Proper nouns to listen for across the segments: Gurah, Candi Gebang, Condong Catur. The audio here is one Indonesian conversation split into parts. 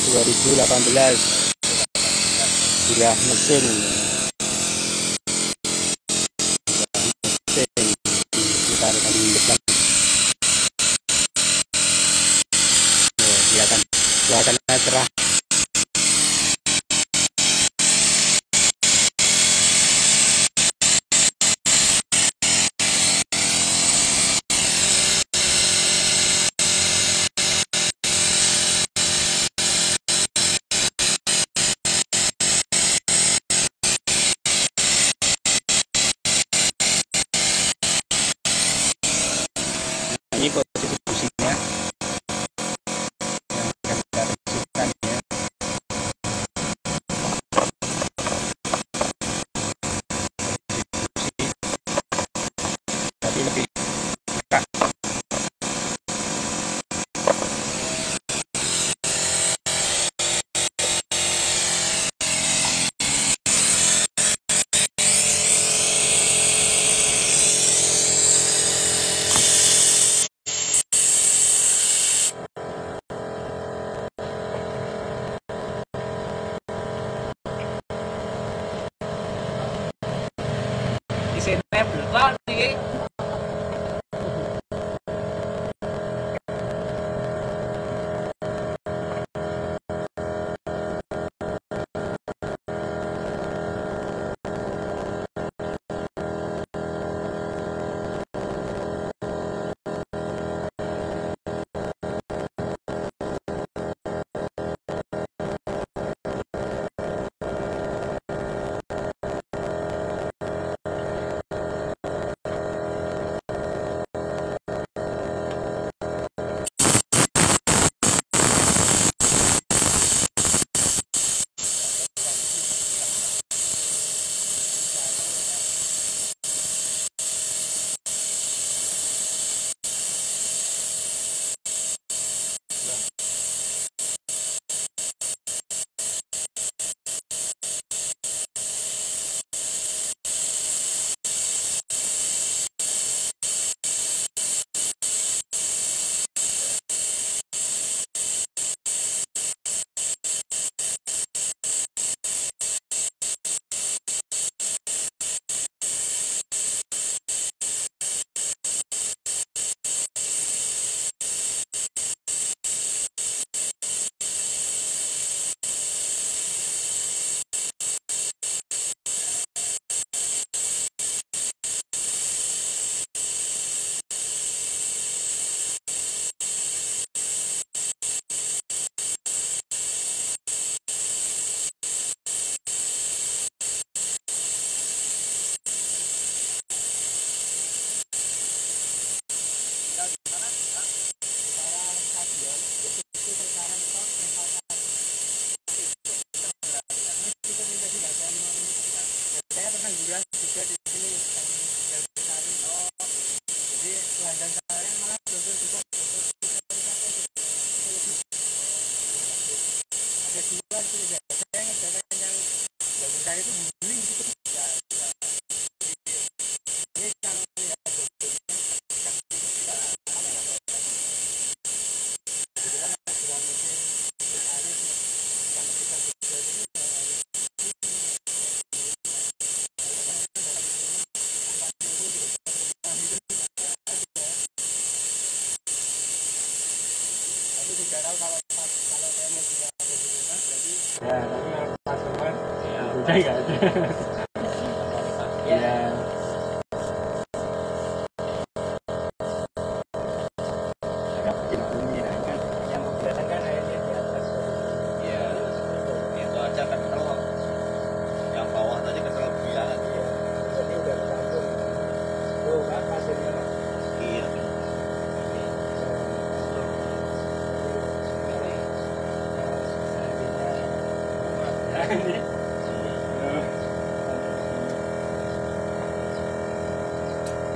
2018 Gurah mesin sekitar Candi Gebang. Silakan suasana cerah. Ini posisi pusingnya yang akan kita tunjukkan ya. Posisi tapi lebih dekat. Belum nih.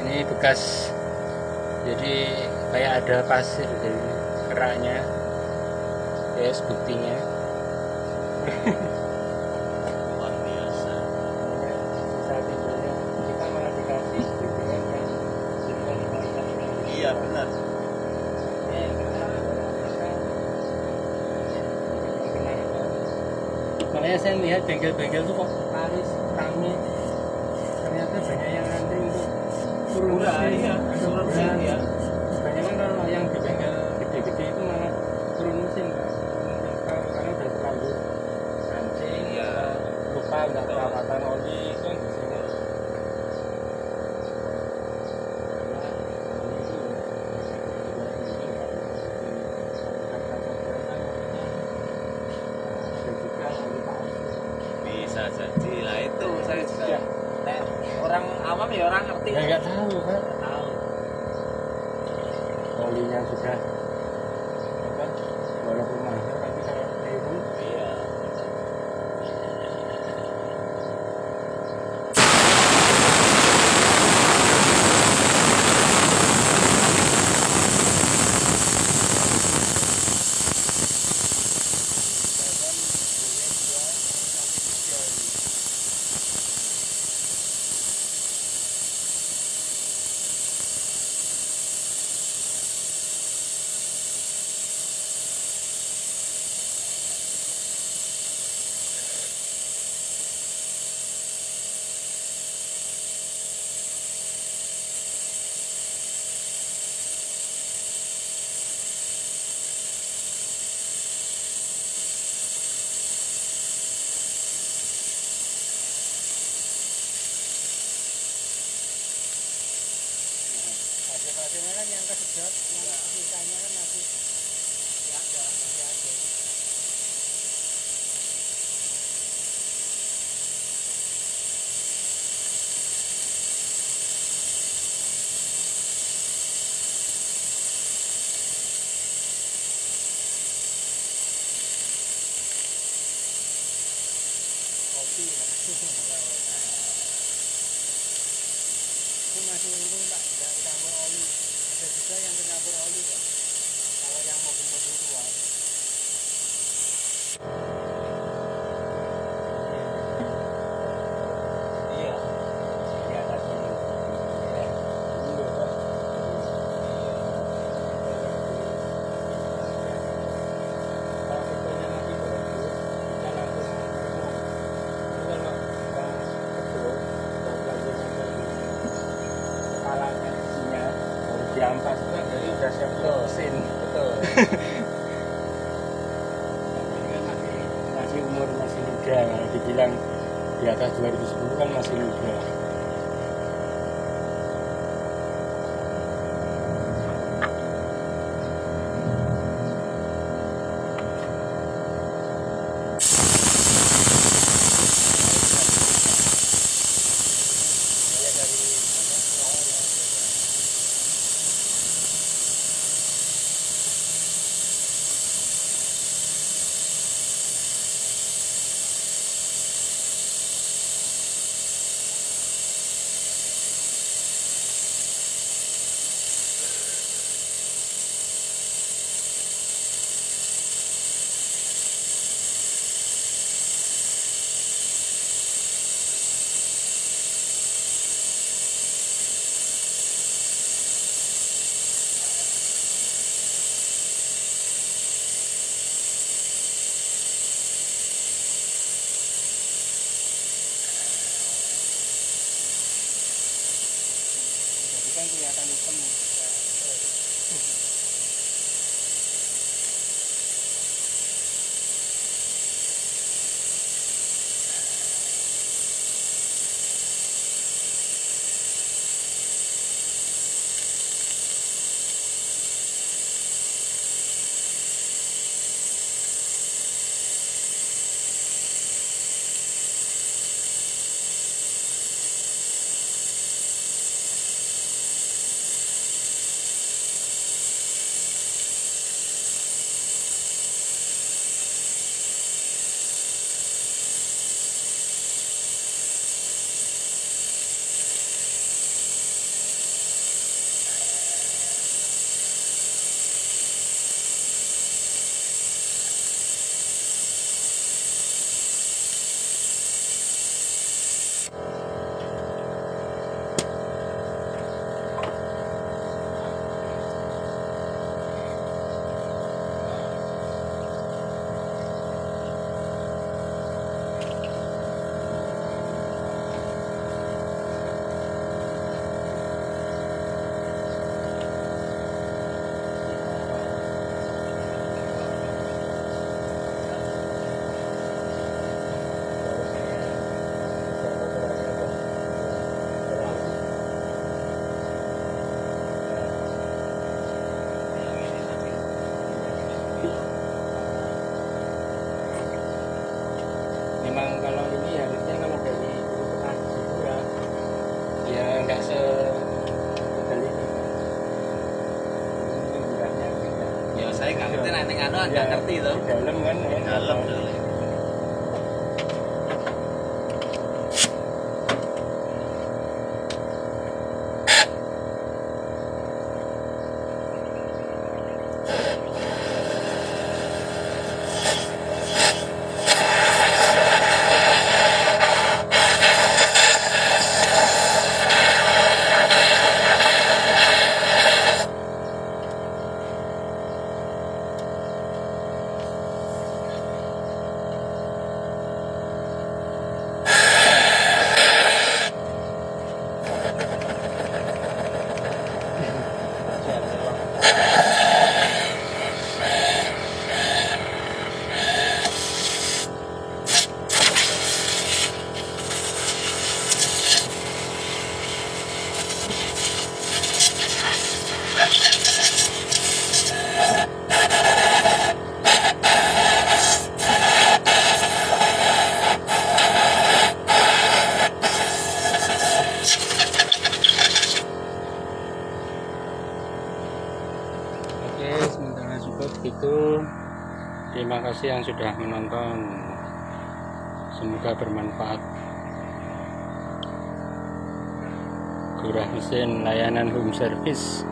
Ini bekas, jadi kayak ada pasir dari keraknya, ya buktinya. Luar biasa. Saat itu kita merasakan dengan iya benar. makanya saya lihat bengkel-bengkel itu kok laris, rame, ternyata banyak yang nanti untuk Gurah ya, turun mesin ya. Banyak kan kalau yang di bengkel gede-gede itu malah turun mesin kan, karena udah terlalu kancing ya, lupa nggak perawatan oli kan. Bisa jadi lah itu saya juga ya. Nah, orang awam ya orang ngerti ya nggak tahu kan olinya sudah apa walaupun mahal tapi sangat premium iya hasilnya kan yang kesedot, yang sisanya kan masih ya ada, masih ada. Kopi itu masih untung Pak, tidak kecampur oli. Ada juga yang kecampur oli Pak. Kalau yang mobil-mobil tua. Iya. Di atas ini. Kalau tipenya lagi berhubung, kita langsung berhubung. Kalau diampas itu kan jadi udah siap mesin betul masih umur masih muda kalau dibilang di atas 2010 kan masih muda kan kelihatan hitam kalau ini harusnya kalau dari Candi Gebang ya nggak sebebel ini. Mudahnya tidak. Ya saya nggak ngerti nanti kan nggak ngerti tuh. Dalam kan ya. Dalam dulu. Terima kasih yang sudah menonton, semoga bermanfaat. Gurah mesin layanan home service,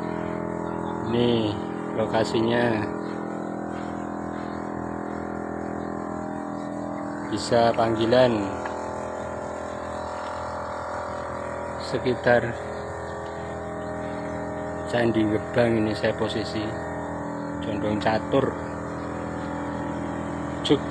ini lokasinya bisa panggilan sekitar Candi Gebang. Ini saya posisi Condong Catur, Jogja.